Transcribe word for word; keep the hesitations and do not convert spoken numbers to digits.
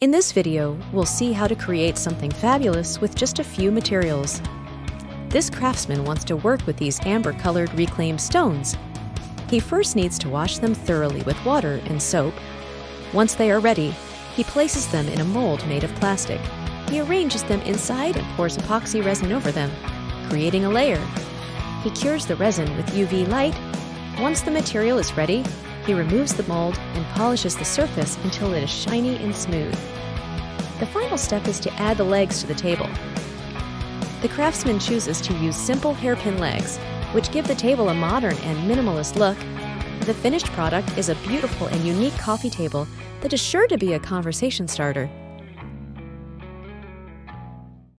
In this video, we'll see how to create something fabulous with just a few materials. This craftsman wants to work with these amber-colored reclaimed stones. He first needs to wash them thoroughly with water and soap. Once they are ready, he places them in a mold made of plastic. He arranges them inside and pours epoxy resin over them, creating a layer. He cures the resin with U V light. Once the material is ready, he removes the mold and polishes the surface until it is shiny and smooth. The final step is to add the legs to the table. The craftsman chooses to use simple hairpin legs, which give the table a modern and minimalist look. The finished product is a beautiful and unique coffee table that is sure to be a conversation starter.